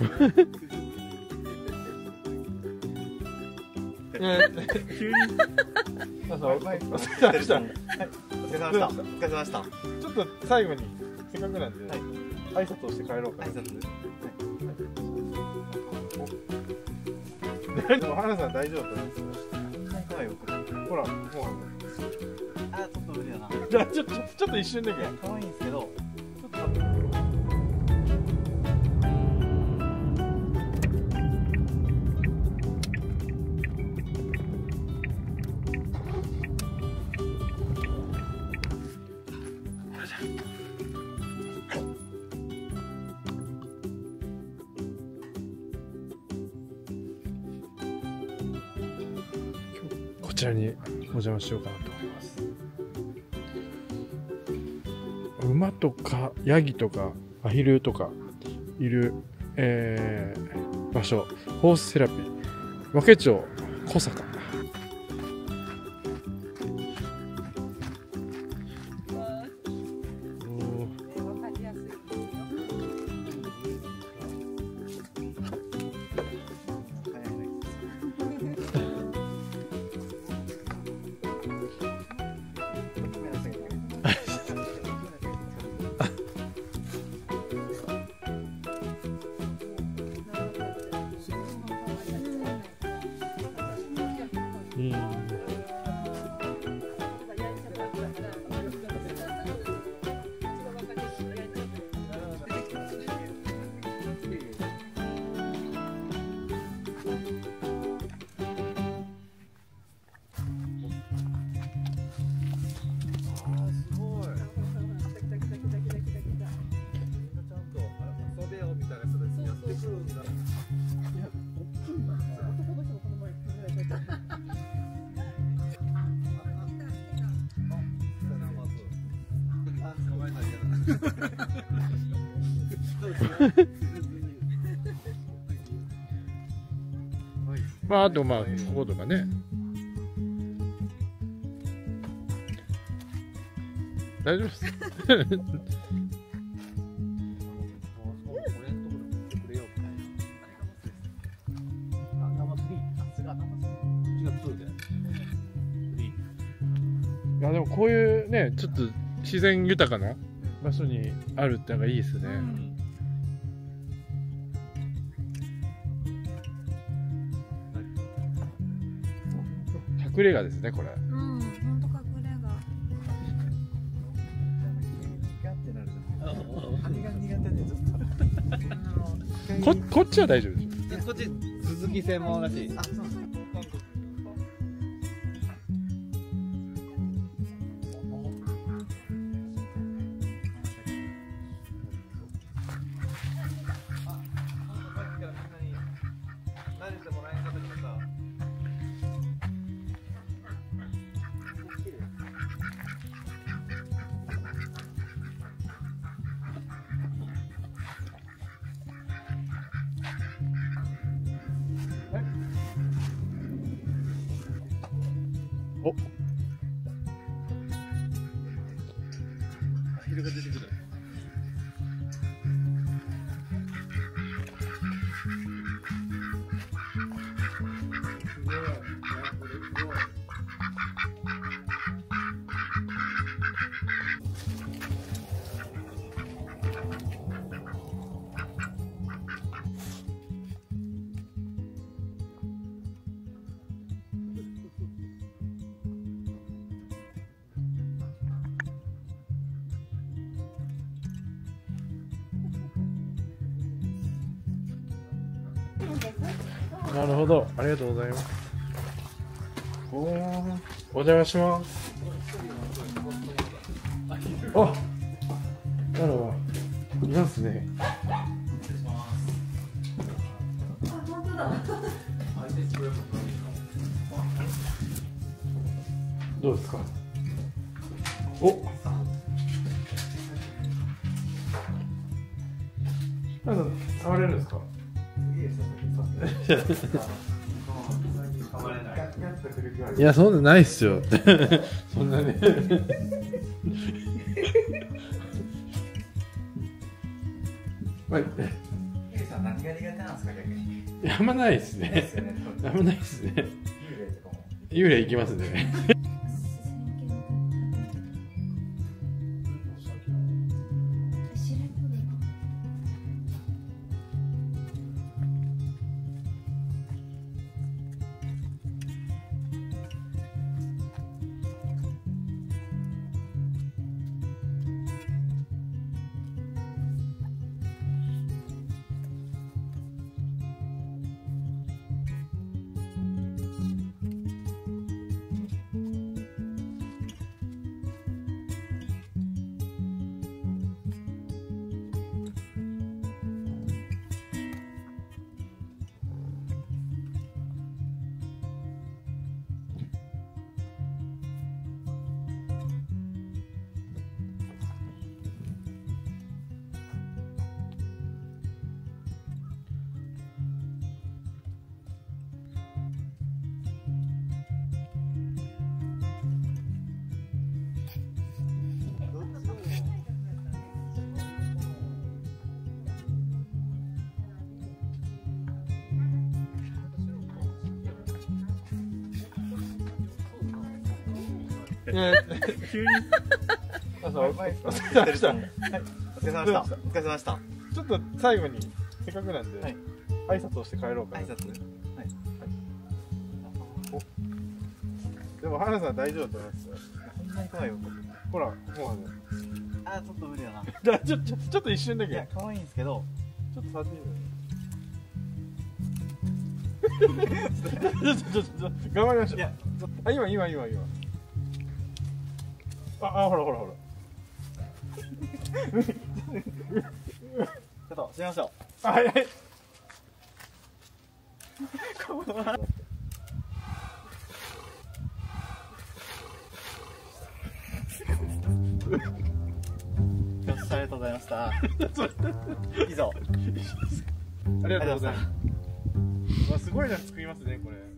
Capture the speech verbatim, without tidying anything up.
急にお疲れ様でした。ちょっと最後にせっかくなんで挨拶をして帰ろうかな。原さん大丈夫？ほらもうあ、ちょっと無理だな。じゃあちょっとちょっと一瞬だけ。可愛いんですけど。こちらにお邪魔しようかなと思います。馬とかヤギとかアヒルとかいる、えー、場所、ホースセラピー、和気町小坂。まああとまあこことかね、大丈夫ですいやでもこういうねちょっと自然豊かな場所にあるってのがいいですね。うん、隠れ家ですねこれ。うん、本当隠れ家。ここっちは大丈夫です。こっち鈴木専門らしい。あ、そうそう。お。アヒルが出てくる。なるほど、ありがとうございます。お邪魔します。あ、なるほど、いますね。失礼します。あ、本当だ。どうですか。お。なんか触れるんですか。いや、そんなないっすよ。そんなね。はい。さん何が苦手なんですか逆に。あんまないですね。あんまないですね。幽霊とかも。幽霊行きますね。急に朝お疲れ様でした。お疲れ様でした。お疲れ様でした。ちょっと最後にせっかくなんで挨拶をして帰ろうかな。挨拶。はい。でも原さん大丈夫だと思います。そんなに怖いよ。ほらもうああちょっと無理だな。ちょちょちょっと一瞬だけ。いや可愛いんですけど。ちょっと触ってみる。ちょっとちょっと頑張りましょう。いやあ今今今今。ああほらほらほら。ちょっと閉めましょう。はいはい。ご視聴ありがとうございました。以上。ありがとうございます。すごいの作りますねこれ。